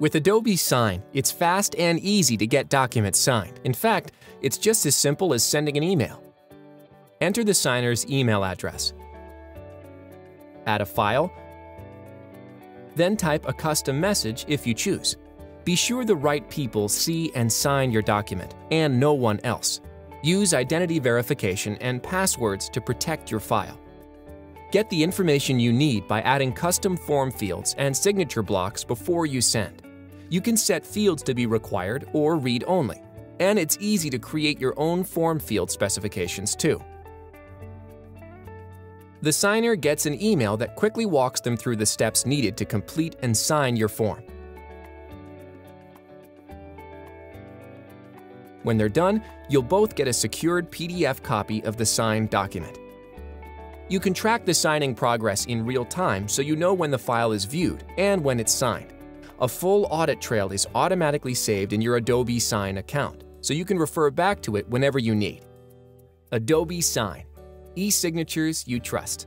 With Adobe Sign, it's fast and easy to get documents signed. In fact, it's just as simple as sending an email. Enter the signer's email address, add a file, then type a custom message if you choose. Be sure the right people see and sign your document, and no one else. Use identity verification and passwords to protect your file. Get the information you need by adding custom form fields and signature blocks before you send. You can set fields to be required or read-only, and it's easy to create your own form field specifications too. The signer gets an email that quickly walks them through the steps needed to complete and sign your form. When they're done, you'll both get a secured PDF copy of the signed document. You can track the signing progress in real time so you know when the file is viewed and when it's signed. A full audit trail is automatically saved in your Adobe Sign account, so you can refer back to it whenever you need. Adobe Sign. E-signatures you trust.